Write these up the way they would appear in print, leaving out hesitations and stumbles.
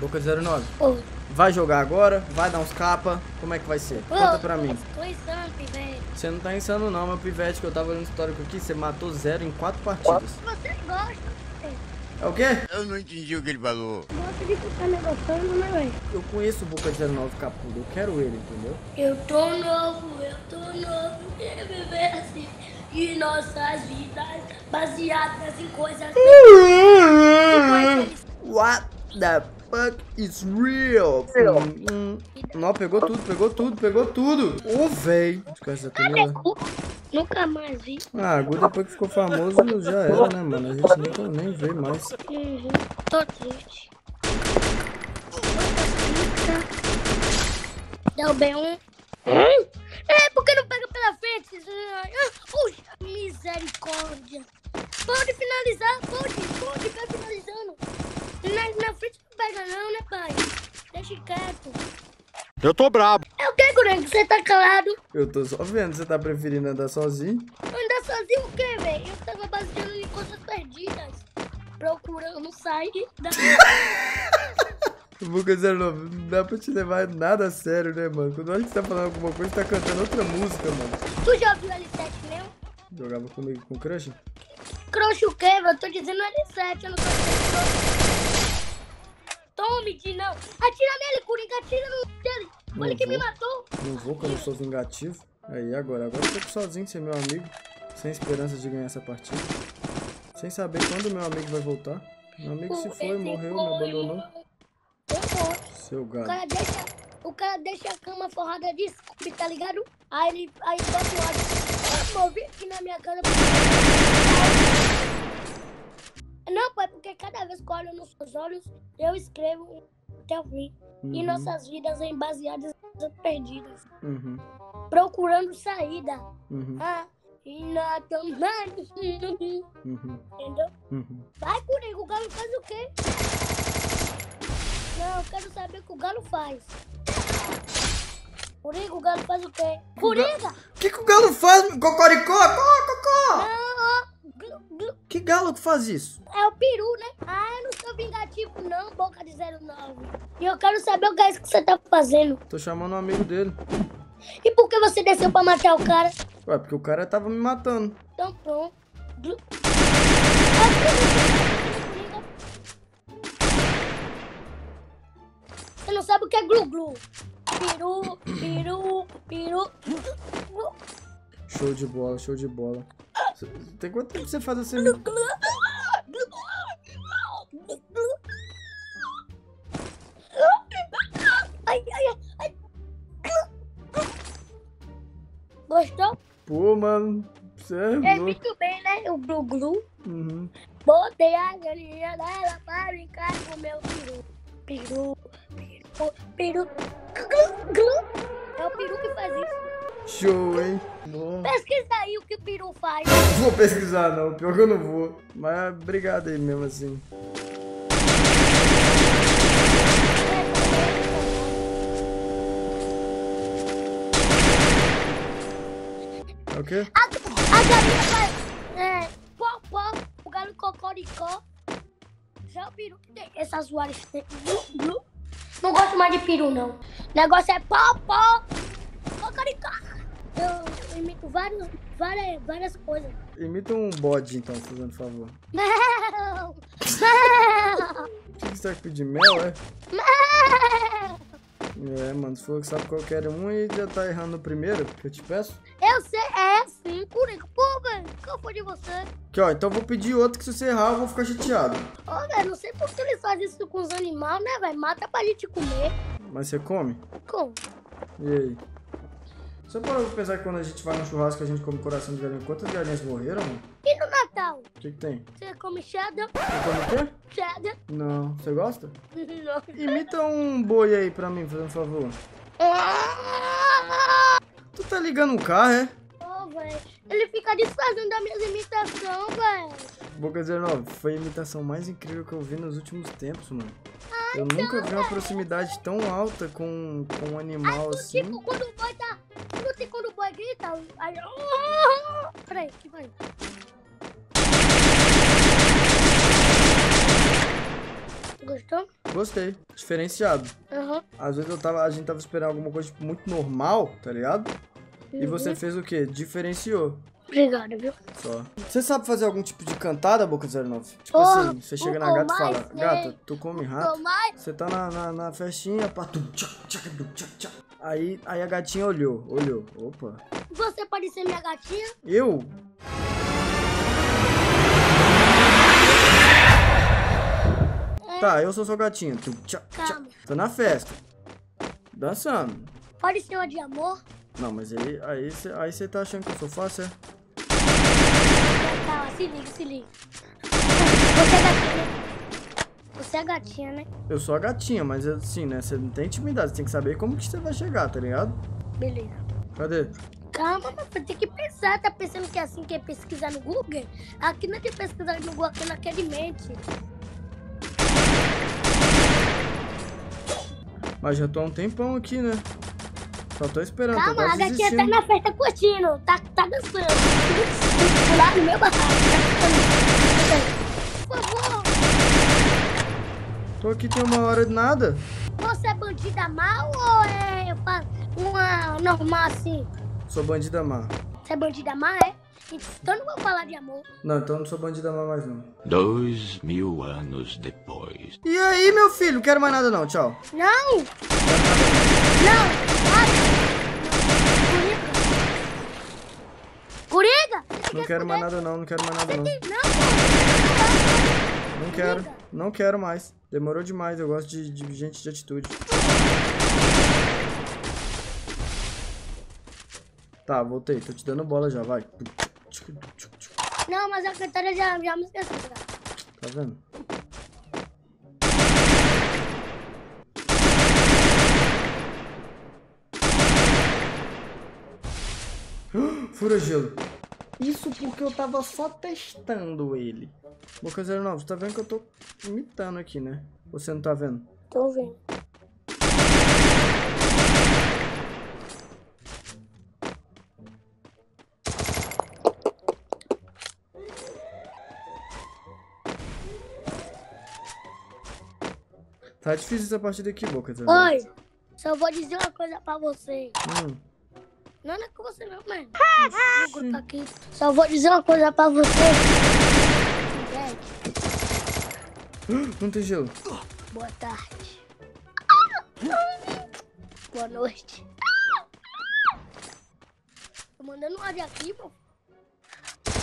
Boca de 09. Oh. Vai jogar agora? Vai dar uns capa? Como é que vai ser? Oh, conta pra mim. Tô insano, pivete. Você não tá insano não, meu pivete, que eu tava olhando o histórico aqui, você matou 0 em 4 partidas. Você gosta? É o quê? Eu não entendi o que ele falou. Gosta de ficar negociando, né, velho? Eu conheço o Boca de 09 Capudo, eu quero ele, entendeu? Eu tô novo, quero viver assim. E nossas vidas baseadas em coisas... What the fuck is real? Não, pegou tudo. Ô, véi. Descansa da comida. Nunca mais vi. Ah, Gu depois que ficou famoso já era, né, mano? A gente nunca nem vê mais. Uhum. Tô triste. Dá o B1. É, porque não pega pela frente? Misericórdia. Pode finalizar, pode, vai finalizando. Na frente não pega não, né, pai? Deixa quieto. Eu tô brabo. É o que, Gurango? Você tá calado? Eu tô só vendo. Você tá preferindo andar sozinho? Andar sozinho o quê, velho? Eu tava baseando em coisas perdidas. Procurando sair da... Boca de 09, não dá pra te levar nada a sério, né, mano? Quando a gente tá falando alguma coisa, tá cantando outra música, mano. Tu já viu L7 mesmo? Jogava comigo com crush? Crush o quê, velho? Eu tô dizendo L7, eu não tô dizendo... Tome, de não. Atira nele, Coringa, atira no dele. Olha que me matou. Não vou, quando eu sou vingativo. Aí, agora eu tô sozinho, ser meu amigo. Sem esperança de ganhar essa partida. Sem saber quando meu amigo vai voltar. Meu amigo se foi, morreu, me abandonou. Seu gato. O cara deixa a cama forrada de scooby, tá ligado? Aí bota o lado. Eu movi aqui na minha casa. Não, pai, porque cada vez que eu olho nos seus olhos, eu escrevo até o fim. Uhum. E nossas vidas em baseadas perdidas. Uhum. Procurando saída. Uhum. Ah, e na tomada. Uhum. Entendeu? Uhum. Vai comigo, o galo faz o quê? Não, eu quero saber o que o galo faz. Coringa, o galo faz o quê? Coringa! O que o galo faz? Cocoricó? Cocó! Não, ó. Que galo que faz isso? É o peru, né? Ah, eu não sou vingativo não, Boca de 09. E eu quero saber o que é isso que você tá fazendo. Tô chamando um amigo dele. E por que você desceu pra matar o cara? Ué, porque o cara tava me matando. Então pronto. Você não sabe o que é glu-glu. Peru. Show de bola. Tem quanto tempo você faz assim? Ai. Gostou? Pô, mano. Sério? É muito bem, né? O glu-glu. Uhum. Botei a galinha dela para brincar com o meu peru. Peru. É o peru que faz isso. Show, hein? Pesquisa aí o que o peru faz. Não vou pesquisar, não. Pior que eu não vou. Mas obrigado aí mesmo, assim. O quê? A galinha faz... Popó. O galo cocoricó. Já o peru que tem essas zoadas. Não gosto mais de peru, não. O negócio é popó. Cocoricó. Eu imito várias coisas. Imita um bode, então, fazendo favor. Mel! O que você tá aqui de mel, é? Mel! É, mano, se for que sabe qualquer um e já tá errando o primeiro, que eu te peço. Eu sei, é sim, Coringa. Pô, velho, que eu fui de você. Que ó, então eu vou pedir outro que se você errar eu vou ficar chateado. Ô, velho, não sei por que eles fazem isso com os animais, né, velho? Mata pra gente comer. Mas você come? Como? E aí? Você parou pra pensar que quando a gente vai no churrasco a gente come coração de galinha? Quantas galinhas morreram, mano? E no Natal? O que tem? Você come cheddar? Você come o quê? Cheddar. Não. Você gosta? Não. Imita um boi aí pra mim, fazendo favor. Tu tá ligando um carro, é? Ô, velho, ele fica desfazendo as minhas imitações, velho. Boca de 09, foi a imitação mais incrível que eu vi nos últimos tempos, mano. Ah, eu então, nunca vi uma proximidade tão alta com um animal assim. Tipo, quando o boi tá... Não tem quando o boi grita, aí... Peraí, que vai. Gostou? Gostou? Gostei. Diferenciado. Uhum. Às vezes a gente tava esperando alguma coisa tipo, muito normal, tá ligado? Uhum. E você fez o quê? Diferenciou. Obrigada, viu? Só. Você sabe fazer algum tipo de cantada, Boca 09? Tipo assim, você chega na gata e fala, gata, tu come rato. Você tá na festinha, pá, tum, tchac, tchac, tchac, tchac. Aí a gatinha olhou. Opa. Você pode ser minha gatinha? Eu? Tá, eu sou sua gatinha. Tum, tchac, tchac. Tô na festa. Dançando. Pode ser uma de amor? Não, mas aí você tá achando que eu sou fácil, é? Calma, se liga. Você é gatinha, né? Eu sou a gatinha, mas assim, né? Você não tem intimidade, você tem que saber como que você vai chegar, tá ligado? Beleza. Cadê? Calma, mas tem que pensar. Tá pensando que é assim que é pesquisar no Google? Aqui não é que pesquisar no Google, aqui não é que é de mente. Mas já tô há um tempão aqui, né? Só tô esperando. Calma, a gatinha tá na festa curtindo. Tá dançando. Lá no meu barraco. Por favor. Tô aqui tem uma hora de nada. Você é bandida má ou é uma normal assim? Sou bandida má. Você é bandida má, é? Então não vou falar de amor. Não, então não sou bandida má mais não. 2000 anos depois. E aí, meu filho? Não quero mais nada não, tchau. Não! Curiga! Não quero mais nada não, não quero mais nada não. Não quero mais. Demorou demais, eu gosto de gente de atitude. Tá, voltei, tô te dando bola já, vai. Não, mas a cantada já me esqueceu. Tá vendo? Fura gelo. Isso porque eu tava só testando ele. Boca 09, você tá vendo que eu tô imitando aqui, né? Você não tá vendo? Tô vendo. Tá difícil essa partida aqui, Boca 09. Oi, só vou dizer uma coisa pra você. Não é com você não, mano. O grupo aqui. Só vou dizer uma coisa pra você. Não tem gelo. Boa tarde. Boa noite. Tô mandando um áudio aqui, pô.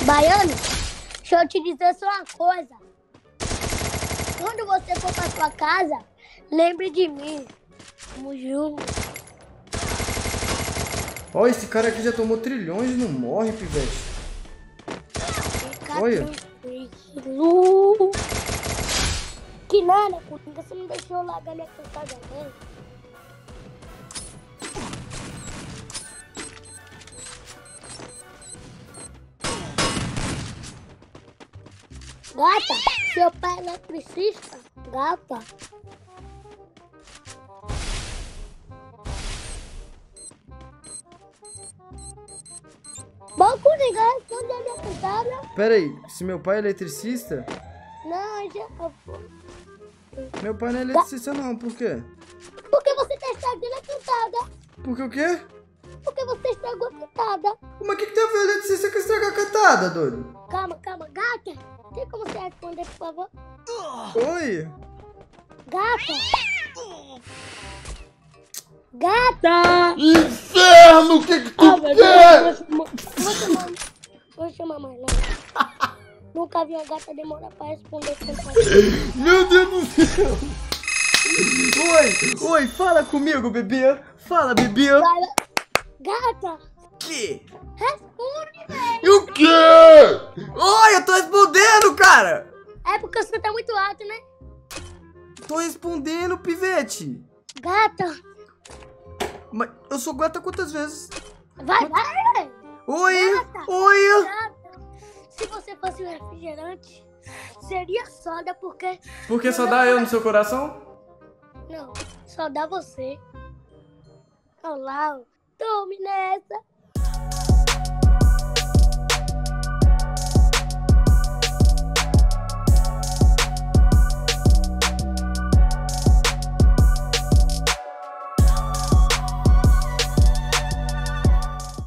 Baiano, deixa eu te dizer só uma coisa. Quando você for pra sua casa, lembre de mim. Tamo junto. Olha, esse cara aqui já tomou trilhões e não morre, pivete. Olha. Que nada, Coringa. Você não deixou eu largar minha cantada dele. Gata, seu pai é eletricista. Gata. Bom, Coringa, responde a minha cantada. Pera aí, se meu pai é eletricista? Não, já... Meu pai não é eletricista não, por quê? Porque você tá estragando a cantada. Porque o quê? Porque você estragou a cantada. Mas o que tem a ver eletricista que estraga a cantada, doido? Calma, gata. Tem como você responder, por favor? Oi? Gata! Inferno, o que tu quer? Vou chamar mais nada. Nunca vi a gata demorar pra responder. Meu Deus do céu! Oi, fala comigo, bebê. Fala, bebê. Fala. Gata! Que? Responde, velho! E o quê? Oi, eu tô respondendo, cara! É porque você tá muito alto, né? Tô respondendo, pivete! Gata! Mas eu sou gata quantas vezes? Vai! Oi! Gata, oi! Gata. Se você fosse um refrigerante, seria soda porque... Porque só dá eu no seu coração? Não, só dá você. Olá, tome nessa!